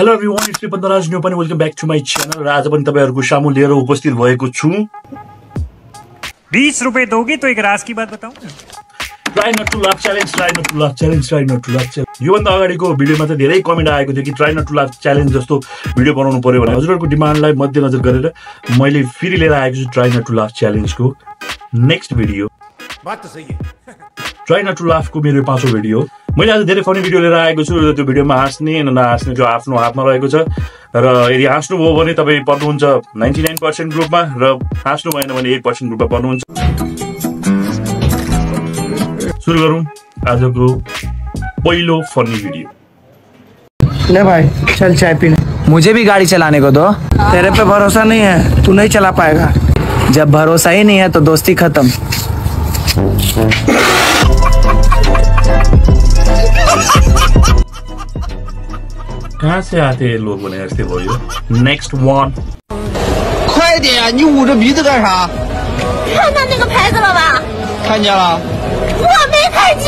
Hello everyone, it's Padma Raj Neupane. Welcome back to my channel. आज अपन तबे अर्गु शामु लेरो उपस्थित हुए कुछ हूँ. 20 रुपए दोगे तो एक राज की बात बताऊँ. Try not to laugh challenge. Try not to laugh challenge. Try not to laugh challenge. यो बंदा आगरी को वीडियो में तो देर ही कमेंट आया कुछ कि try not to laugh challenge जस्तो वीडियो बनाने पड़े बना. उस लोग को डिमांड लाइव मध्य नजर करेला. मायले फिर ले रहा है कुछ try not to laugh challenge को next video. बात तो सही है. Try not to laugh को मेरे पास वो वीडियो मैले आज धेरै फनी भिडियो लिएर आएको छु र त्यो भिडियोमा हाँस्ने अनि नहाँस्ने जो आफ्नो हातमा रहेको छ र यदि हाँस्नु भयो भने तपाई पर्नुहुन्छ 99% ग्रुपमा र हाँस्नु भएन भने 1% ग्रुपमा पर्नुहुन्छ. सुरु गरौँ आजको पहिलो फनी भिडियो. ले भाई चल चाय पीने. मुझे भी गाड़ी चलाने को दो. तेरे पे भरोसा नहीं है, तू नहीं चला पाएगा. जब भरोसा ही नहीं है तो दोस्ती खत्म. कहाँ से आते हैं लोग बने ऐसे बोलियो. Next one. 快点，你捂着鼻子干啥？看到那个牌子了吧？看见了。我没看见。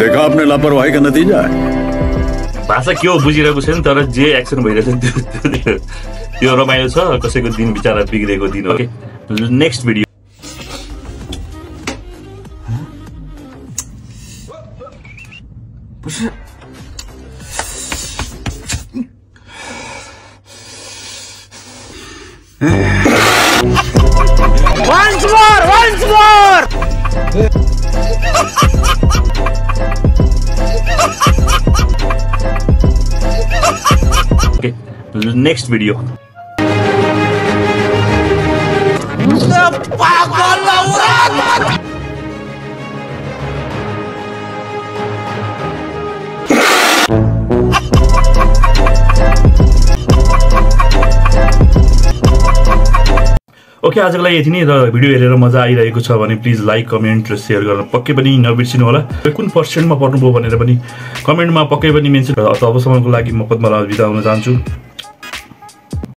देखा आपने लापरवाही का नतीजा है. भाषा क्यों बुझी रहे कुछ नहीं तरह जे एक्शन भेज रहे थे. यो रोमाइलो सा कैसे कुछ दिन बिचारा बिगड़े को दिन. Okay. Next video. Once more. Okay, next video. Okay, आजको लागि यति नै. र भिडियो हेरेर मजा आइरहेको छ भने प्लिज लाइक कमेन्ट र शेयर गर्न पक्कै पनि नबिर्सिनु होला. कुन पर्सेन्टमा पर्नुभयो भनेर पनि कमेन्टमा पक्कै पनि मेन्सन. तबसम्मको लागि म पद्मराज बिदा हुन चाहन्छु.